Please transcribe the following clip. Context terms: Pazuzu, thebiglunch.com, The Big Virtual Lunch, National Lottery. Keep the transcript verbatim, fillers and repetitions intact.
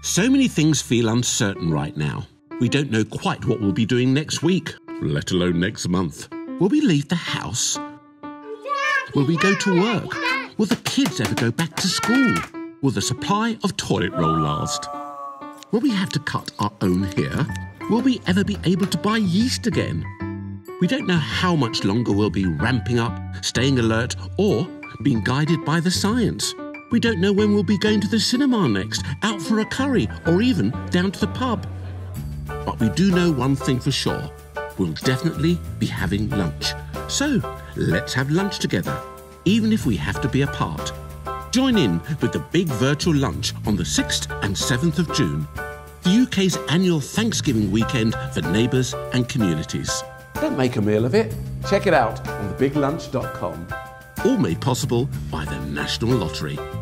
So many things feel uncertain right now. We don't know quite what we'll be doing next week, let alone next month. Will we leave the house? Will we go to work? Will the kids ever go back to school? Will the supply of toilet roll last? Will we have to cut our own hair? Will we ever be able to buy yeast again? We don't know how much longer we'll be ramping up, staying alert, or being guided by the science. We don't know when we'll be going to the cinema next, out for a curry, or even down to the pub. But we do know one thing for sure. We'll definitely be having lunch. So let's have lunch together, even if we have to be apart. Join in with the Big Virtual Lunch on the sixth and seventh of June, the U K's annual Thanksgiving weekend for neighbours and communities. Don't make a meal of it. Check it out on the big lunch dot com. All made possible by the National Lottery.